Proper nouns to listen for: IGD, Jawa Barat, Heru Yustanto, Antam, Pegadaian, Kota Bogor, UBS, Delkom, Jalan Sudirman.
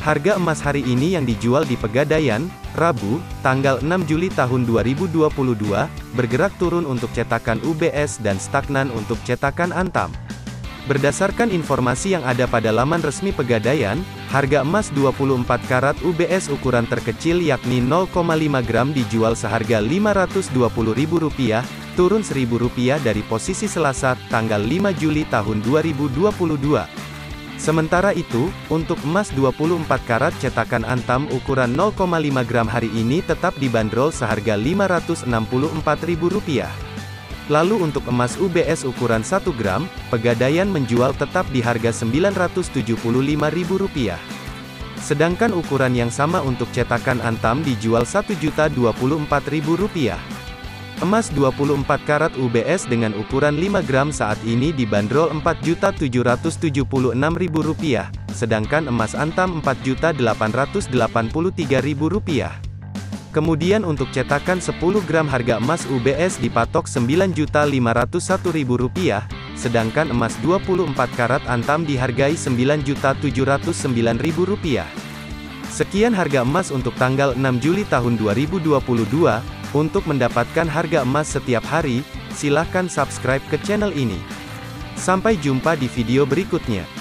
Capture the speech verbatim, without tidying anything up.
Harga emas hari ini yang dijual di Pegadaian, Rabu, tanggal enam Juli tahun dua ribu dua puluh dua, bergerak turun untuk cetakan U B S dan stagnan untuk cetakan Antam. Berdasarkan informasi yang ada pada laman resmi Pegadaian, harga emas dua puluh empat karat U B S ukuran terkecil yakni nol koma lima gram dijual seharga lima ratus dua puluh ribu rupiah, turun seribu rupiah dari posisi Selasa, tanggal lima Juli tahun dua ribu dua puluh dua. Sementara itu, untuk emas dua puluh empat karat cetakan Antam ukuran nol koma lima gram hari ini tetap dibanderol seharga lima ratus enam puluh empat ribu rupiah. Lalu untuk emas U B S ukuran satu gram, Pegadaian menjual tetap di harga sembilan ratus tujuh puluh lima ribu rupiah. Sedangkan ukuran yang sama untuk cetakan Antam dijual satu juta dua puluh empat ribu rupiah. Emas dua puluh empat karat U B S dengan ukuran lima gram saat ini dibanderol empat juta tujuh ratus tujuh puluh enam ribu rupiah, sedangkan emas Antam empat juta delapan ratus delapan puluh tiga ribu rupiah. Kemudian untuk cetakan sepuluh gram harga emas U B S dipatok sembilan juta lima ratus satu ribu rupiah, sedangkan emas dua puluh empat karat Antam dihargai sembilan juta tujuh ratus sembilan ribu rupiah. Sekian harga emas untuk tanggal enam Juli tahun dua ribu dua puluh dua. Untuk mendapatkan harga emas setiap hari, silahkan subscribe ke channel ini. Sampai jumpa di video berikutnya.